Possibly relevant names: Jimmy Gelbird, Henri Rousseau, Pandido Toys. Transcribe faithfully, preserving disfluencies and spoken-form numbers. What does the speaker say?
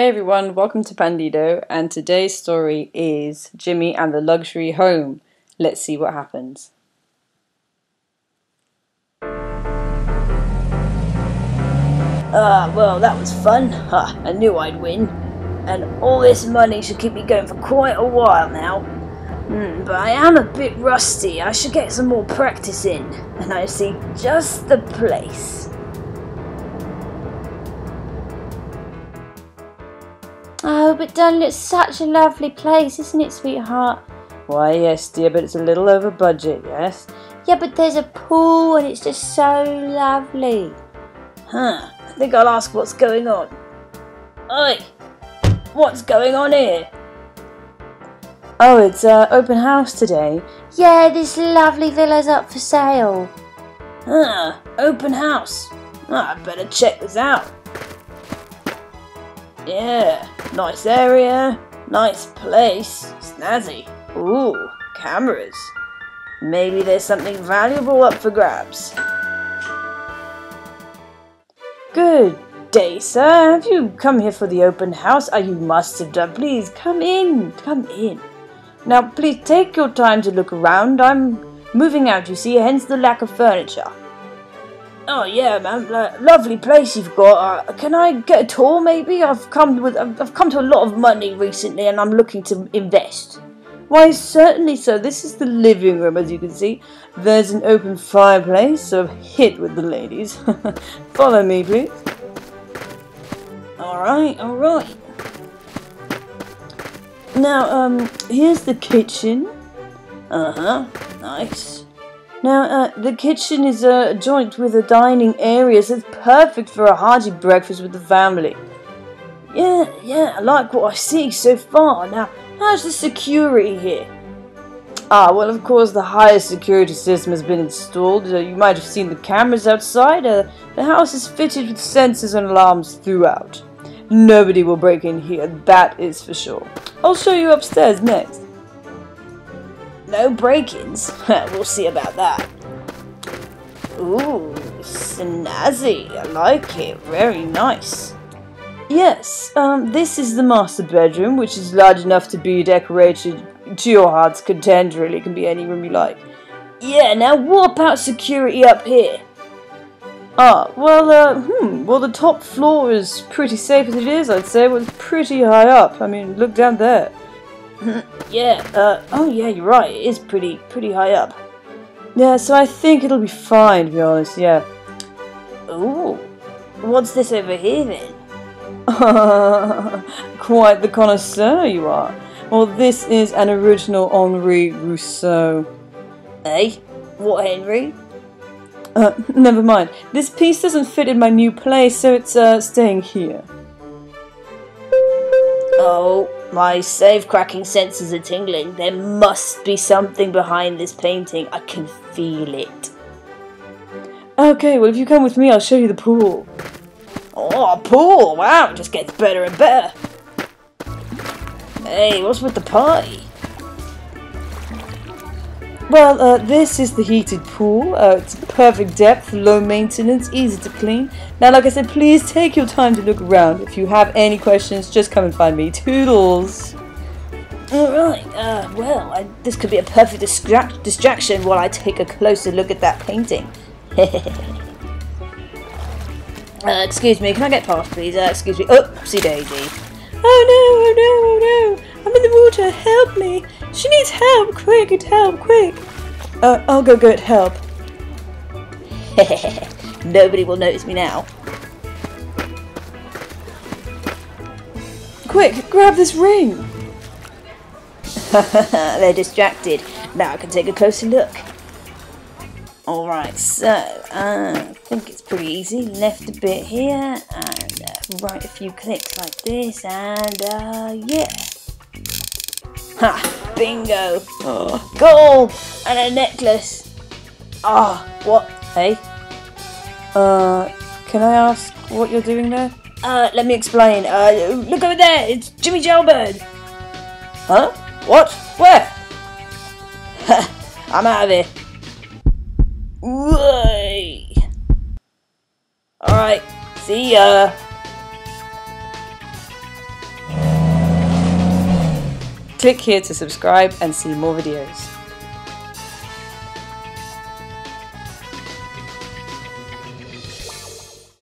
Hey everyone, welcome to Pandido, and today's story is Jimmy and the Luxury Home. Let's see what happens. Ah, uh, well that was fun. Huh, I knew I'd win. And all this money should keep me going for quite a while now. Mm, but I am a bit rusty, I should get some more practice in. And I see just the place. Oh, but Dunlop, it's such a lovely place, isn't it, sweetheart? Why, yes, dear, but it's a little over budget, yes? Yeah, but there's a pool and it's just so lovely. Huh, I think I'll ask what's going on. Oi! What's going on here? Oh, it's uh, open house today. Yeah, this lovely villa's up for sale. Huh, open house. Oh, I'd better check this out. Yeah, nice area, nice place, snazzy. Ooh, cameras. Maybe there's something valuable up for grabs. Good day, sir. Have you come here for the open house? Oh, you must have done. Please, come in, come in. Now, please take your time to look around. I'm moving out, you see, hence the lack of furniture. Oh yeah, man, lovely place you've got. Uh, can I get a tour, maybe? I've come with I've come to a lot of money recently, and I'm looking to invest. Why, certainly, sir. This is the living room, as you can see. There's an open fireplace, so hit with the ladies. Follow me, please. All right, all right. Now, um, here's the kitchen. Uh huh. Nice. Now, uh, the kitchen is uh, joint with a dining area, so it's perfect for a hearty breakfast with the family. Yeah, yeah, I like what I see so far. Now, how's the security here? Ah, well, of course, the highest security system has been installed. Uh, you might have seen the cameras outside. Uh, the house is fitted with sensors and alarms throughout. Nobody will break in here, that is for sure. I'll show you upstairs next. No break-ins. We'll see about that. Ooh, snazzy. I like it. Very nice. Yes, um, this is the master bedroom, which is large enough to be decorated to your heart's content, really. It can be any room you like. Yeah, now what about security up here? Ah, well, uh, hmm, well, the top floor is pretty safe as it is, I'd say. Well, it's pretty high up. I mean, look down there. Yeah, uh, oh yeah, you're right, it is pretty, pretty high up. Yeah, so I think it'll be fine, to be honest, yeah. Ooh, what's this over here then? Quite the connoisseur you are. Well, this is an original Henri Rousseau. Eh? What, Henry? Uh, never mind. This piece doesn't fit in my new place, so it's, uh, staying here. Oh. My safe-cracking senses are tingling. There must be something behind this painting. I can feel it. Okay, well, if you come with me, I'll show you the pool. Oh, a pool! Wow, it just gets better and better. Hey, what's with the party? Well, uh, this is the heated pool. Uh, it's perfect depth, low maintenance, easy to clean. Now, like I said, please take your time to look around. If you have any questions, just come and find me. Toodles! Alright, uh, well, I, this could be a perfect distract distraction while I take a closer look at that painting. uh, excuse me, can I get past, please? Uh, excuse me. Oopsie daisy. Oh no, oh no, oh no! I'm in the water, help me! She needs help, quick, get help, quick! Uh, I'll go get help. Nobody will notice me now. Quick, grab this ring! They're distracted. Now I can take a closer look. Alright, so, uh, I think it's pretty easy. Left a bit here, and uh, right a few clicks like this, and uh, yeah. Ha! Bingo! Oh. Gold! And a necklace! Ah! Oh, what? Hey? Uh, can I ask what you're doing there? Uh, let me explain. Uh, look over there! It's Jimmy Gelbird! Huh? What? Where? Ha! I'm out of here. Alright, see ya! Click here to subscribe and see more videos.